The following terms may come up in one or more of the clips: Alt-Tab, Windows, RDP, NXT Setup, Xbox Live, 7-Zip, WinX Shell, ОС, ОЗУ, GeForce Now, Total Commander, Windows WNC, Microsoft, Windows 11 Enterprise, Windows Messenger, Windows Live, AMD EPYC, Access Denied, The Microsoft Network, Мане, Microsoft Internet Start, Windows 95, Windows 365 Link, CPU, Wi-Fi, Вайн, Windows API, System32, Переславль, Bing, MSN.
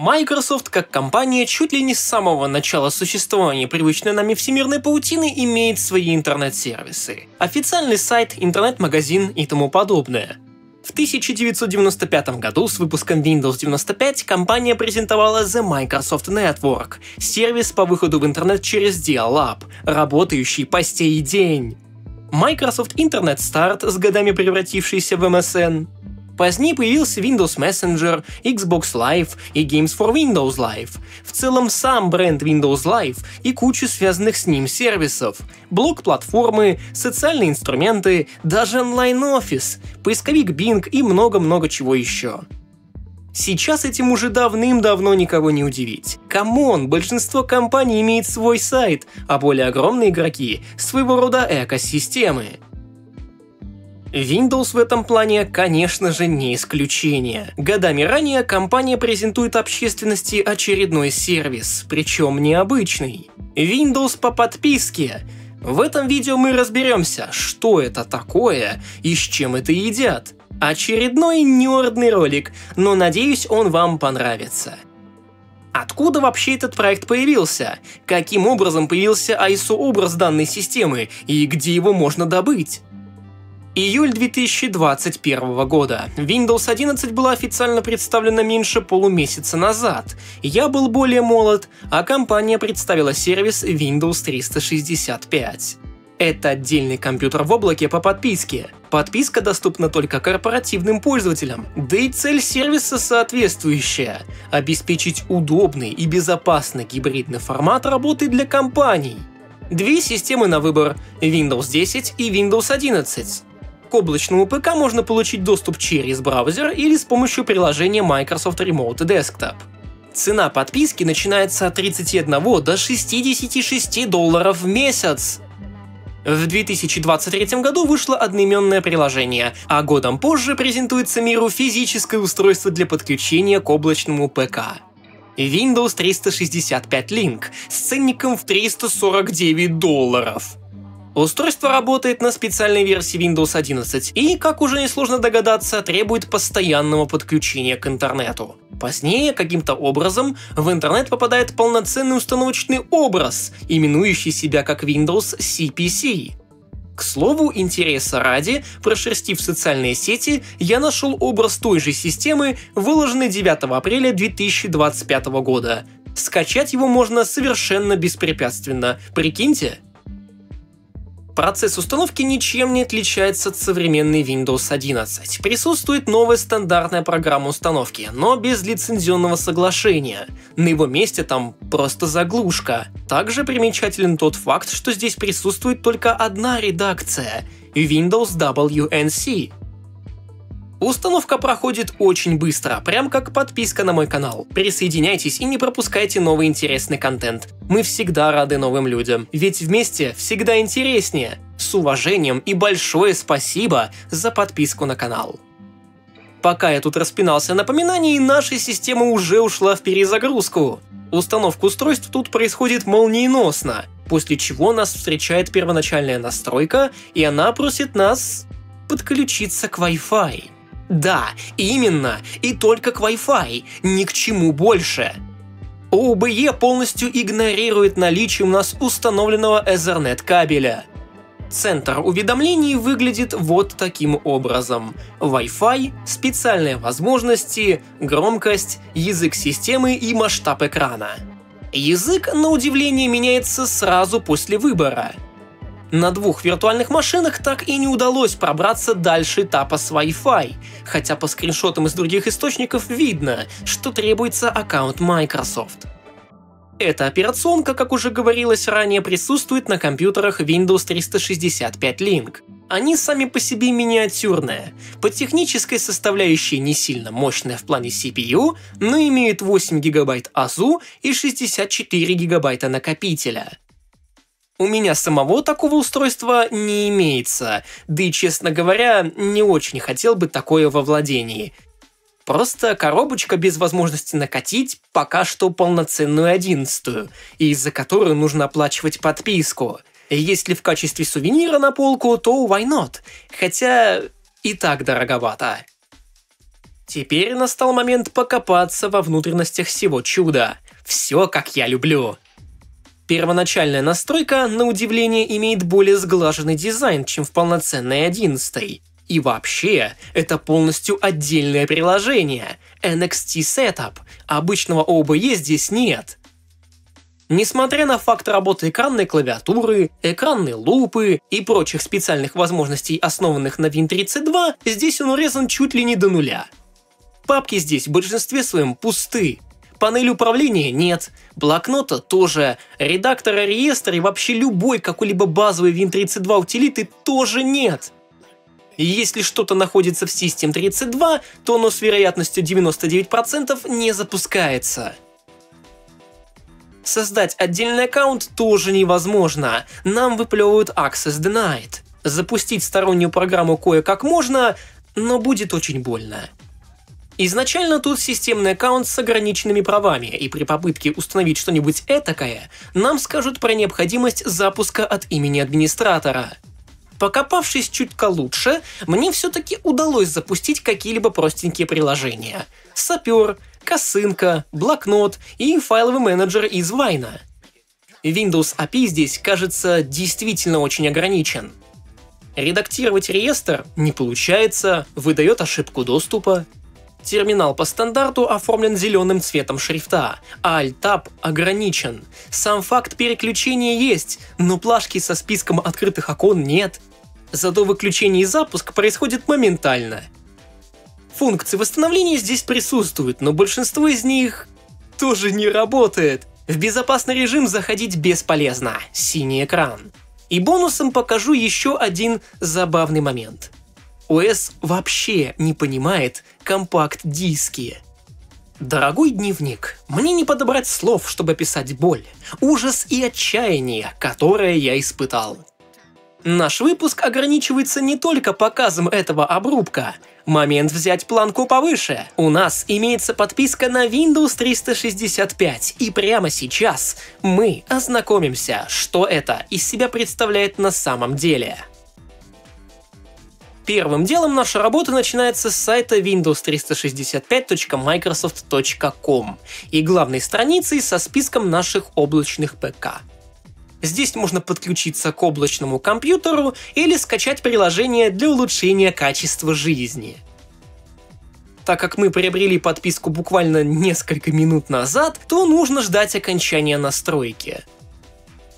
Microsoft, как компания, чуть ли не с самого начала существования привычной нами всемирной паутины имеет свои интернет-сервисы. Официальный сайт, интернет-магазин и тому подобное. В 1995 году с выпуском Windows 95 компания презентовала The Microsoft Network — сервис по выходу в интернет через Dial-Up, работающий по сей день. Microsoft Internet Start, с годами превратившийся в MSN. Позднее появился Windows Messenger, Xbox Live и Games for Windows Live. В целом сам бренд Windows Live и кучу связанных с ним сервисов. Блок-платформы, социальные инструменты, даже онлайн-офис, поисковик Bing и много-много чего еще. Сейчас этим уже давным-давно никого не удивить. Камон, большинство компаний имеет свой сайт, а более огромные игроки — своего рода экосистемы. Windows в этом плане, конечно же, не исключение. Годами ранее компания презентует общественности очередной сервис, причем необычный. Windows по подписке. В этом видео мы разберемся, что это такое и с чем это едят. Очередной нердный ролик, но надеюсь, он вам понравится. Откуда вообще этот проект появился? Каким образом появился ISO-образ данной системы и где его можно добыть? Июль 2021 года. Windows 11 была официально представлена меньше полумесяца назад. Я был более молод, а компания представила сервис Windows 365. Это отдельный компьютер в облаке по подписке. Подписка доступна только корпоративным пользователям, да и цель сервиса соответствующая — обеспечить удобный и безопасный гибридный формат работы для компаний. Две системы на выбор — Windows 10 и Windows 11. К облачному ПК можно получить доступ через браузер или с помощью приложения Microsoft Remote Desktop. Цена подписки начинается от 31 до 66 долларов в месяц. В 2023 году вышло одноименное приложение, а годом позже презентуется миру физическое устройство для подключения к облачному ПК. Windows 365 Link с ценником в 349 долларов. Устройство работает на специальной версии Windows 11 и, как уже несложно догадаться, требует постоянного подключения к интернету. Позднее, каким-то образом, в интернет попадает полноценный установочный образ, именующий себя как Windows CPC. К слову, интереса ради, прошерстив социальные сети, я нашел образ той же системы, выложенный 9 апреля 2025 года. Скачать его можно совершенно беспрепятственно, прикиньте? Процесс установки ничем не отличается от современной Windows 11. Присутствует новая стандартная программа установки, но без лицензионного соглашения. На его месте там просто заглушка. Также примечателен тот факт, что здесь присутствует только одна редакция — Windows WNC. Установка проходит очень быстро, прям как подписка на мой канал. Присоединяйтесь и не пропускайте новый интересный контент. Мы всегда рады новым людям, ведь вместе всегда интереснее. С уважением и большое спасибо за подписку на канал. Пока я тут распинался о напоминании, наша система уже ушла в перезагрузку. Установка устройств тут происходит молниеносно, после чего нас встречает первоначальная настройка, и она просит нас подключиться к Wi-Fi. Да, именно, и только к Wi-Fi, ни к чему больше. ОБЕ полностью игнорирует наличие у нас установленного Ethernet кабеля. Центр уведомлений выглядит вот таким образом. Wi-Fi, специальные возможности, громкость, язык системы и масштаб экрана. Язык, на удивление, меняется сразу после выбора. На двух виртуальных машинах так и не удалось пробраться дальше этапа с Wi-Fi, хотя по скриншотам из других источников видно, что требуется аккаунт Microsoft. Эта операционка, как уже говорилось ранее, присутствует на компьютерах Windows 365 Link. Они сами по себе миниатюрные, по технической составляющей не сильно мощная в плане CPU, но имеют 8 ГБ ОЗУ и 64 ГБ накопителя. У меня самого такого устройства не имеется, да и, честно говоря, не очень хотел бы такое во владении. Просто коробочка без возможности накатить пока что полноценную 11-ю, из-за которой нужно оплачивать подписку. Если в качестве сувенира на полку, то why not? Хотя и так дороговато. Теперь настал момент покопаться во внутренностях всего чуда. Все, как я люблю. Первоначальная настройка, на удивление, имеет более сглаженный дизайн, чем в полноценной 11-й. И вообще, это полностью отдельное приложение – NXT Setup, обычного ОБЕ здесь нет. Несмотря на факт работы экранной клавиатуры, экранной лупы и прочих специальных возможностей, основанных на Win32, здесь он урезан чуть ли не до нуля. Папки здесь в большинстве своем пусты. Панель управления нет, блокнота тоже, редактора реестра и вообще любой какой-либо базовой Win32 утилиты тоже нет. И если что-то находится в System32, то оно с вероятностью 99% не запускается. Создать отдельный аккаунт тоже невозможно, нам выплевывают Access Denied. Запустить стороннюю программу кое-как можно, но будет очень больно. Изначально тут системный аккаунт с ограниченными правами, и при попытке установить что-нибудь этакое, нам скажут про необходимость запуска от имени администратора. Покопавшись чуть-ка лучше, мне все-таки удалось запустить какие-либо простенькие приложения. Сапер, косынка, блокнот и файловый менеджер из Вайна. Windows API здесь, кажется, действительно очень ограничен. Редактировать реестр не получается, выдает ошибку доступа. Терминал по стандарту оформлен зеленым цветом шрифта, а Alt-Tab ограничен. Сам факт переключения есть, но плашки со списком открытых окон нет. Зато выключение и запуск происходит моментально. Функции восстановления здесь присутствуют, но большинство из них тоже не работает. В безопасный режим заходить бесполезно, синий экран. И бонусом покажу еще один забавный момент. ОС вообще не понимает компакт-диски. Дорогой дневник, мне не подобрать слов, чтобы описать боль, ужас и отчаяние, которое я испытал. Наш выпуск ограничивается не только показом этого обрубка. Момент взять планку повыше. У нас имеется подписка на Windows 365, и прямо сейчас мы ознакомимся, что это из себя представляет на самом деле. Первым делом наша работа начинается с сайта windows365.microsoft.com и главной страницей со списком наших облачных ПК. Здесь можно подключиться к облачному компьютеру или скачать приложение для улучшения качества жизни. Так как мы приобрели подписку буквально несколько минут назад, то нужно ждать окончания настройки.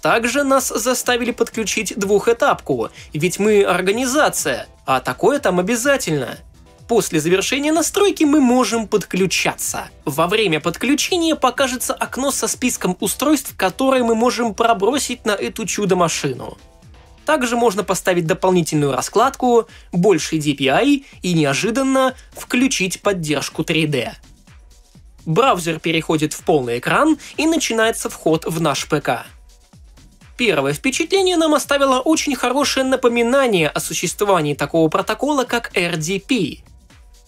Также нас заставили подключить двухэтапку, ведь мы организация, а такое там обязательно. После завершения настройки мы можем подключаться. Во время подключения покажется окно со списком устройств, которые мы можем пробросить на эту чудо-машину. Также можно поставить дополнительную раскладку, больше DPI и неожиданно включить поддержку 3D. Браузер переходит в полный экран и начинается вход в наш ПК. Первое впечатление нам оставило очень хорошее напоминание о существовании такого протокола, как RDP.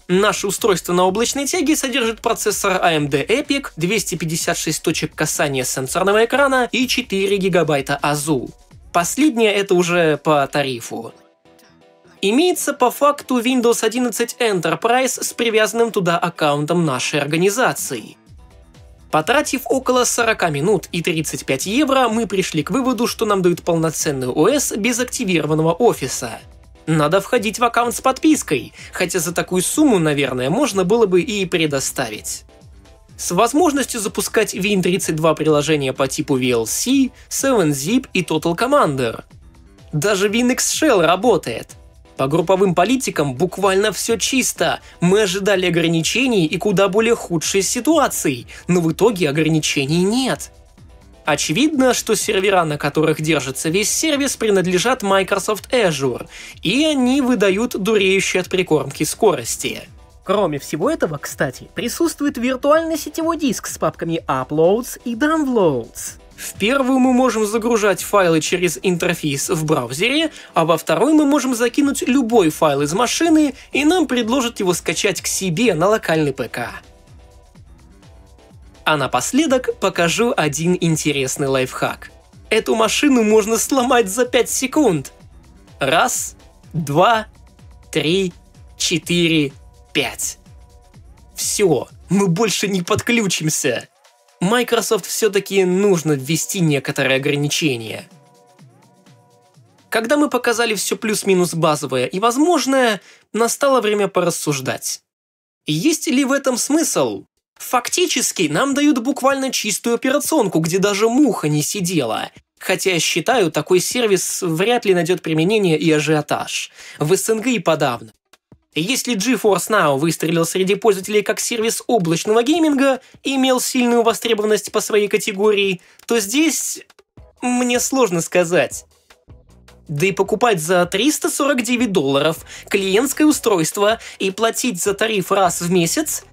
Наше устройство на облачной тяге содержит процессор AMD EPYC, 256 точек касания сенсорного экрана и 4 гигабайта ОЗУ. Последнее это уже по тарифу. Имеется по факту Windows 11 Enterprise с привязанным туда аккаунтом нашей организации. Потратив около 40 минут и 35 евро, мы пришли к выводу, что нам дают полноценную ОС без активированного офиса. Надо входить в аккаунт с подпиской, хотя за такую сумму, наверное, можно было бы и предоставить. С возможностью запускать Win32 приложения по типу VLC, 7-Zip и Total Commander. Даже WinX Shell работает. По групповым политикам буквально все чисто. Мы ожидали ограничений и куда более худшей ситуации, но в итоге ограничений нет. Очевидно, что сервера, на которых держится весь сервис, принадлежат Microsoft Azure, и они выдают дуреющие от прикормки скорости. Кроме всего этого, кстати, присутствует виртуальный сетевой диск с папками Uploads и Downloads. В первую мы можем загружать файлы через интерфейс в браузере, а во второй мы можем закинуть любой файл из машины, и нам предложат его скачать к себе на локальный ПК. А напоследок покажу один интересный лайфхак. Эту машину можно сломать за 5 секунд. Раз, два, три, четыре, пять. все, мы больше не подключимся. Microsoft все-таки нужно ввести некоторые ограничения. Когда мы показали все плюс-минус базовое и возможное, настало время порассуждать. Есть ли в этом смысл? Фактически нам дают буквально чистую операционку, где даже муха не сидела. Хотя, считаю, такой сервис вряд ли найдет применение и ажиотаж. В СНГ и подавно. Если GeForce Now выстрелил среди пользователей как сервис облачного гейминга и имел сильную востребованность по своей категории, то здесь мне сложно сказать. Да и покупать за $349 клиентское устройство и платить за тариф раз в месяц,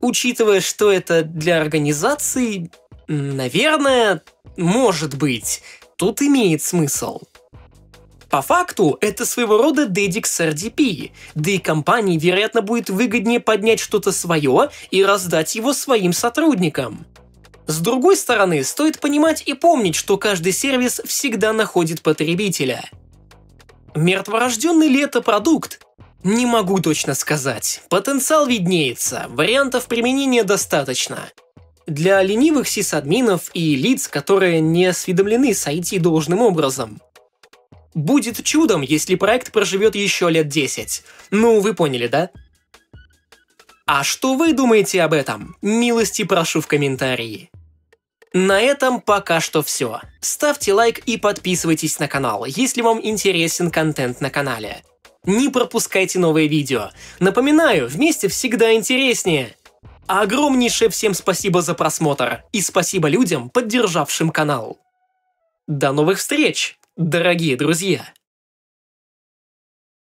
учитывая, что это для организации, наверное, может быть, тут имеет смысл. По факту, это своего рода дедик с RDP, да и компании, вероятно, будет выгоднее поднять что-то свое и раздать его своим сотрудникам. С другой стороны, стоит понимать и помнить, что каждый сервис всегда находит потребителя. Мертворожденный ли это продукт? Не могу точно сказать. Потенциал виднеется, вариантов применения достаточно. Для ленивых сисадминов и лиц, которые не осведомлены с IT должным образом. Будет чудом, если проект проживет еще лет 10. Ну, вы поняли, да? А что вы думаете об этом? Милости прошу в комментарии. На этом пока что все. Ставьте лайк и подписывайтесь на канал, если вам интересен контент на канале. Не пропускайте новые видео. Напоминаю, вместе всегда интереснее. Огромнейшее всем спасибо за просмотр и спасибо людям, поддержавшим канал. До новых встреч, дорогие друзья!